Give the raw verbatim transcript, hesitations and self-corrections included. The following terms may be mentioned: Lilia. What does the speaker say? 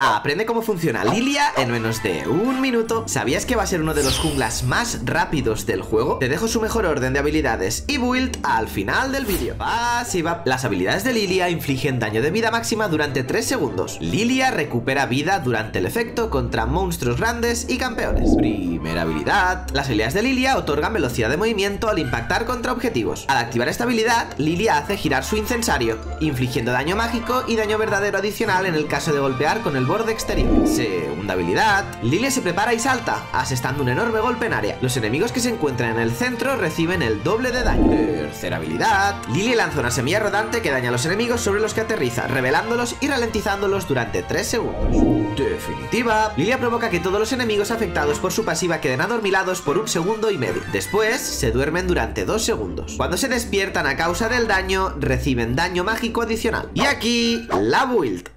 Aprende cómo funciona Lilia en menos de un minuto. ¿Sabías que va a ser uno de los junglas más rápidos del juego? Te dejo su mejor orden de habilidades y build al final del vídeo. Pasiva. Las habilidades de Lilia infligen daño de vida máxima durante tres segundos. Lilia recupera vida durante el efecto contra monstruos grandes y campeones. Primera habilidad. Las habilidades de Lilia otorgan velocidad de movimiento al impactar contra objetivos. Al activar esta habilidad, Lilia hace girar su incensario, infligiendo daño mágico y daño verdadero adicional en el caso de golpear con el borde exterior. Segunda habilidad. Lilia se prepara y salta, asestando un enorme golpe en área. Los enemigos que se encuentran en el centro reciben el doble de daño. Tercera habilidad. Lilia lanza una semilla rodante que daña a los enemigos sobre los que aterriza, revelándolos y ralentizándolos durante tres segundos. Definitiva. Lilia provoca que todos los enemigos afectados por su pasiva queden adormilados por un segundo y medio. Después, se duermen durante dos segundos. Cuando se despiertan a causa del daño, reciben daño mágico adicional. Y aquí, la build.